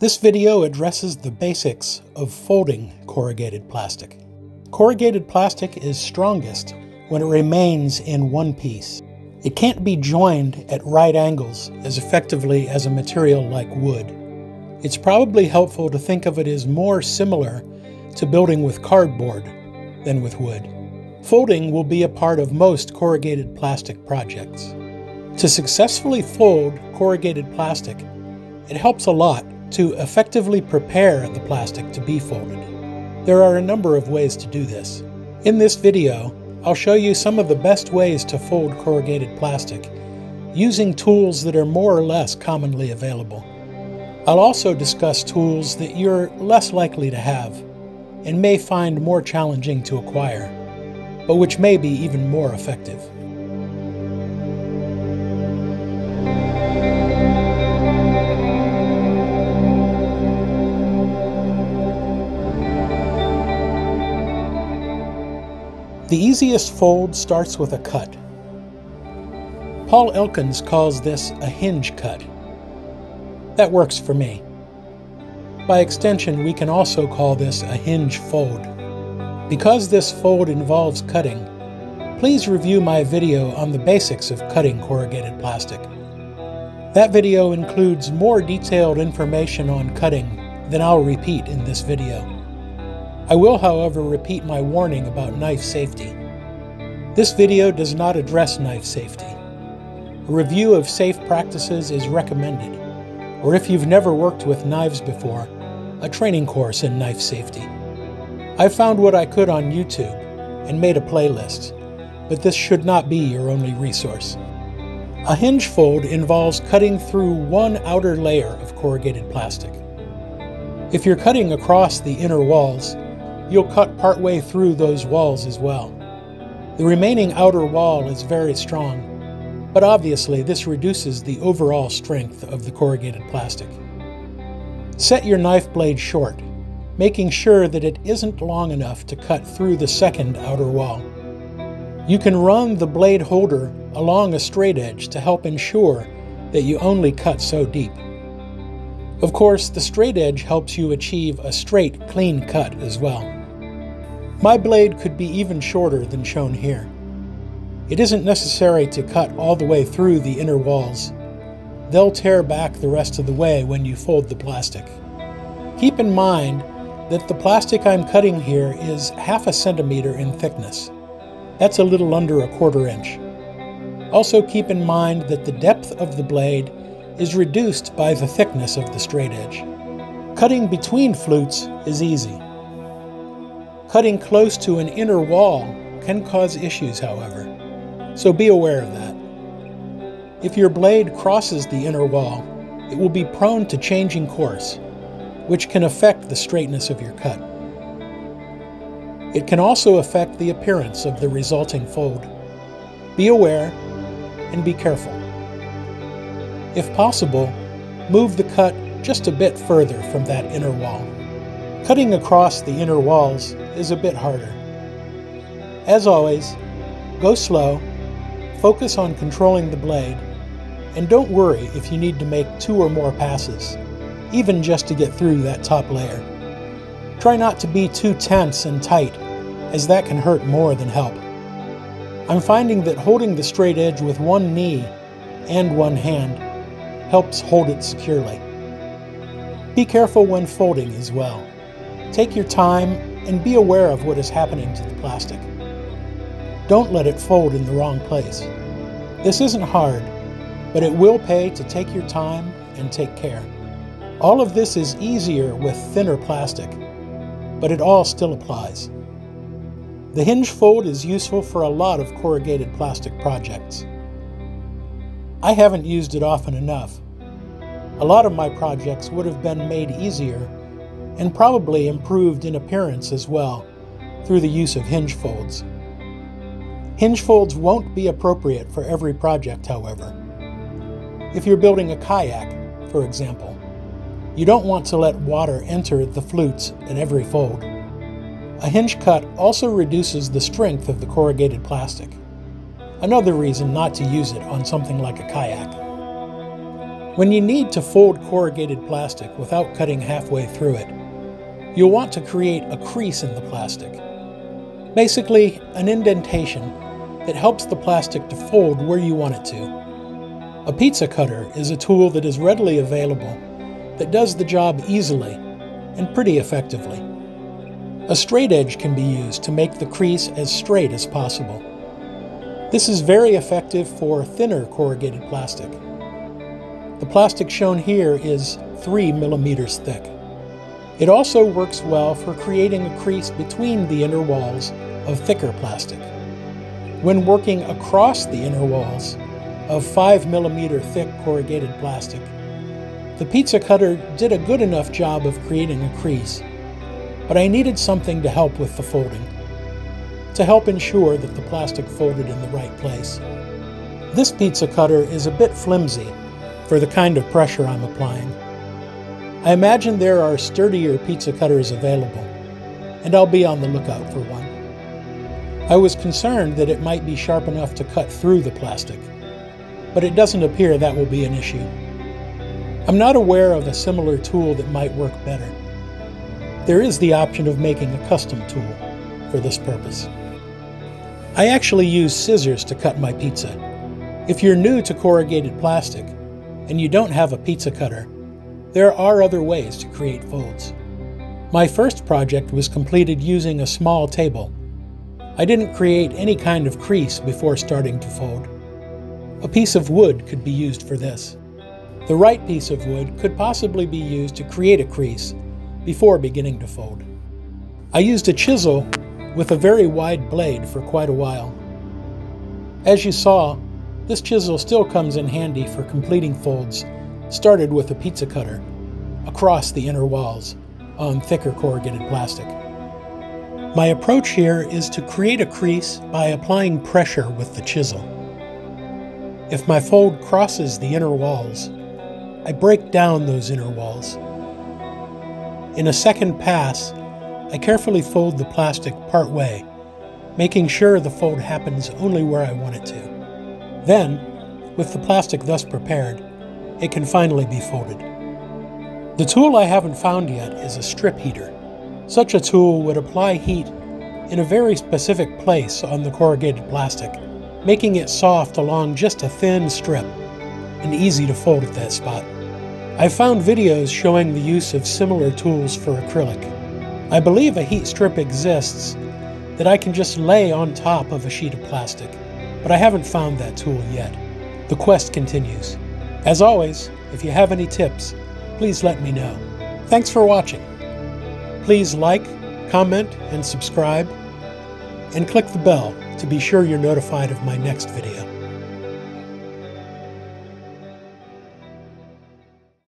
This video addresses the basics of folding corrugated plastic. Corrugated plastic is strongest when it remains in one piece. It can't be joined at right angles as effectively as a material like wood. It's probably helpful to think of it as more similar to building with cardboard than with wood. Folding will be a part of most corrugated plastic projects. To successfully fold corrugated plastic, it helps a lot to effectively prepare the plastic to be folded. There are a number of ways to do this. In this video, I'll show you some of the best ways to fold corrugated plastic using tools that are more or less commonly available. I'll also discuss tools that you're less likely to have and may find more challenging to acquire, but which may be even more effective. The easiest fold starts with a cut. Paul Elkins calls this a hinge cut. That works for me. By extension, we can also call this a hinge fold. Because this fold involves cutting, please review my video on the basics of cutting corrugated plastic. That video includes more detailed information on cutting than I'll repeat in this video. I will, however, repeat my warning about knife safety. This video does not address knife safety. A review of safe practices is recommended, or if you've never worked with knives before, a training course in knife safety. I found what I could on YouTube and made a playlist, but this should not be your only resource. A hinge fold involves cutting through one outer layer of corrugated plastic. If you're cutting across the inner walls, you'll cut partway through those walls as well. The remaining outer wall is very strong, but obviously this reduces the overall strength of the corrugated plastic. Set your knife blade short, making sure that it isn't long enough to cut through the second outer wall. You can run the blade holder along a straight edge to help ensure that you only cut so deep. Of course, the straight edge helps you achieve a straight, clean cut as well. My blade could be even shorter than shown here. It isn't necessary to cut all the way through the inner walls. They'll tear back the rest of the way when you fold the plastic. Keep in mind that the plastic I'm cutting here is 1/2 centimeter in thickness. That's a little under 1/4 inch. Also keep in mind that the depth of the blade is reduced by the thickness of the straight edge. Cutting between flutes is easy. Cutting close to an inner wall can cause issues, however, so be aware of that. If your blade crosses the inner wall, it will be prone to changing course, which can affect the straightness of your cut. It can also affect the appearance of the resulting fold. Be aware and be careful. If possible, move the cut just a bit further from that inner wall. Cutting across the inner walls is a bit harder. As always, go slow, focus on controlling the blade, and don't worry if you need to make 2 or more passes, even just to get through that top layer. Try not to be too tense and tight, as that can hurt more than help. I'm finding that holding the straight edge with one knee and one hand helps hold it securely. Be careful when folding as well. Take your time and be aware of what is happening to the plastic. Don't let it fold in the wrong place. This isn't hard, but it will pay to take your time and take care. All of this is easier with thinner plastic, but it all still applies. The hinge fold is useful for a lot of corrugated plastic projects. I haven't used it often enough. A lot of my projects would have been made easier and probably improved in appearance as well through the use of hinge folds. Hinge folds won't be appropriate for every project, however. If you're building a kayak, for example, you don't want to let water enter the flutes at every fold. A hinge cut also reduces the strength of the corrugated plastic. Another reason not to use it on something like a kayak. When you need to fold corrugated plastic without cutting halfway through it, you'll want to create a crease in the plastic. Basically, an indentation that helps the plastic to fold where you want it to. A pizza cutter is a tool that is readily available that does the job easily and pretty effectively. A straight edge can be used to make the crease as straight as possible. This is very effective for thinner corrugated plastic. The plastic shown here is 3 millimeters thick. It also works well for creating a crease between the inner walls of thicker plastic. When working across the inner walls of 5 millimeter thick corrugated plastic, the pizza cutter did a good enough job of creating a crease, but I needed something to help with the folding, to help ensure that the plastic folded in the right place. This pizza cutter is a bit flimsy for the kind of pressure I'm applying. I imagine there are sturdier pizza cutters available, and I'll be on the lookout for one. I was concerned that it might be sharp enough to cut through the plastic, but it doesn't appear that will be an issue. I'm not aware of a similar tool that might work better. There is the option of making a custom tool for this purpose. I actually use scissors to cut my pizza. If you're new to corrugated plastic and you don't have a pizza cutter, there are other ways to create folds. My first project was completed using a small table. I didn't create any kind of crease before starting to fold. A piece of wood could be used for this. The right piece of wood could possibly be used to create a crease before beginning to fold. I used a chisel with a very wide blade for quite a while. As you saw, this chisel still comes in handy for completing folds started with a pizza cutter across the inner walls on thicker corrugated plastic. My approach here is to create a crease by applying pressure with the chisel. If my fold crosses the inner walls, I break down those inner walls. In a second pass, I carefully fold the plastic part way, making sure the fold happens only where I want it to. Then, with the plastic thus prepared, it can finally be folded. The tool I haven't found yet is a strip heater. Such a tool would apply heat in a very specific place on the corrugated plastic, making it soft along just a thin strip and easy to fold at that spot. I've found videos showing the use of similar tools for acrylic. I believe a heat strip exists that I can just lay on top of a sheet of plastic, but I haven't found that tool yet. The quest continues. As always, if you have any tips, please let me know. Thanks for watching. Please like, comment, and subscribe, and click the bell to be sure you're notified of my next video.